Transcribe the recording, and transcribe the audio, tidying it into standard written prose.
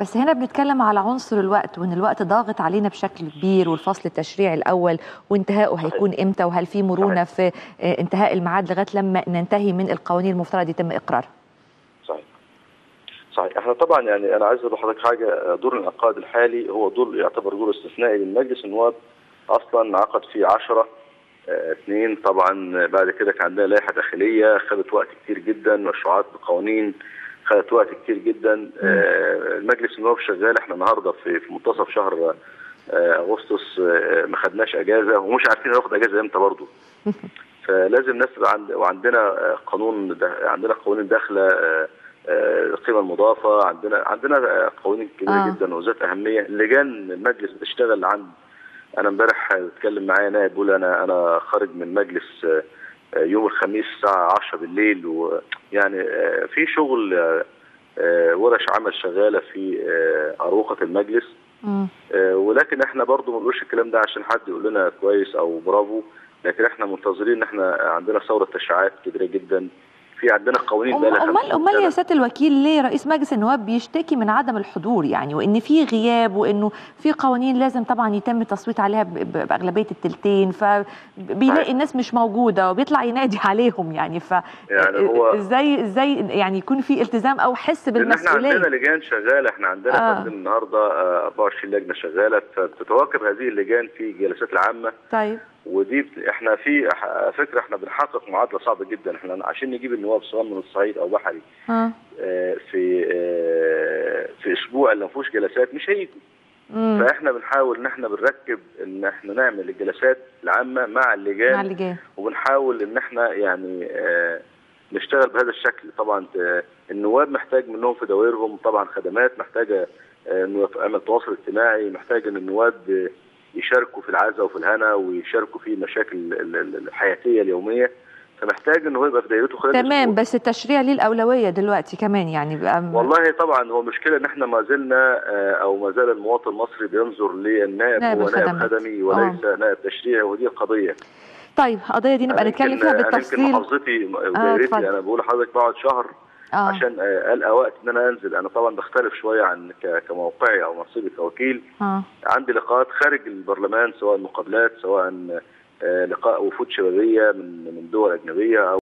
بس هنا بنتكلم على عنصر الوقت، وان الوقت ضاغط علينا بشكل كبير، والفصل التشريعي الاول وانتهائه هيكون امتى، وهل في مرونه في انتهاء الميعاد لغايه لما ننتهي من القوانين المفترض يتم اقرارها. صحيح. احنا طبعا يعني انا عايز اقول لحضرتك حاجه، دور الانعقاد الحالي هو دور يعتبر دور استثنائي للمجلس. النواب اصلا انعقد فيه 10 2، طبعا بعد كده كان عندنا لائحه داخليه خدت وقت كتير جدا، مشروعات بقوانين خدت وقت كتير جدا. المجلس النواب شغال، احنا النهارده في منتصف شهر اغسطس، ما خدناش اجازه ومش عارفين هناخد اجازه امتى برضه. فلازم نسعى، وعندنا قانون، عندنا قوانين داخله القيمه المضافه، عندنا قوانين كبيره جدا وذات اهميه. لجان المجلس بتشتغل عن، انا امبارح اتكلم معايا نائب بيقول انا خارج من المجلس يوم الخميس الساعه 10 بالليل، ويعني في شغل، ورش عمل شغاله في اروقه المجلس. ولكن احنا برضو ما بنقولش الكلام ده عشان حد يقول لنا كويس او برافو، لكن احنا منتظرين ان احنا عندنا ثوره تشريعات كبيره جدا، في عندنا قوانين. امال يا سياده الوكيل ليه رئيس مجلس النواب بيشتكي من عدم الحضور، يعني وان في غياب، وانه في قوانين لازم طبعا يتم التصويت عليها باغلبيه الثلثين، فبيلاقي الناس مش موجوده وبيطلع ينادي عليهم، يعني ف هو ازاي يعني يكون في التزام او حس بالمسؤوليه؟ احنا عندنا لجان شغاله، احنا عندنا النهارده 24 لجنه شغاله، فبتتواكب هذه اللجان في الجلسات العامه. طيب، ودي احنا في فكره، احنا بنحقق معادله صعبه جدا، احنا عشان نجيب النواب سواء من الصعيد او بحري في اسبوع اللي ما فيهوش جلسات مش هيجوا. فاحنا بنحاول ان احنا بنركب ان احنا نعمل الجلسات العامه مع اللجان، وبنحاول ان احنا يعني نشتغل بهذا الشكل. طبعا النواب محتاج منهم في دوائرهم طبعا خدمات، محتاجه انه يعمل تواصل اجتماعي، محتاج ان النواب يشاركوا في العزاء وفي الهنا، ويشاركوا في المشاكل الحياتيه اليوميه، فمحتاج ان هو يبقى في دايرته خلال تمام الأسبوع. بس التشريع ليه الاولويه دلوقتي كمان يعني والله طبعا هو مشكله ان احنا ما زلنا او ما زال المواطن المصري بينظر للنائب هو نائب خدمي وليس نائب تشريعي، ودي قضيه. طيب، القضيه دي نبقى نتكلم فيها بالتفصيل. يمكن محافظتي ودايرتي انا بقول لحضرتك بقعد شهر عشان ألقى وقت ان انا انزل. انا طبعا بختلف شويه عن كموقعي او منصبي كوكيل. عندي لقاءات خارج البرلمان، سواء مقابلات، سواء لقاء وفود شبابيه من دول اجنبيه،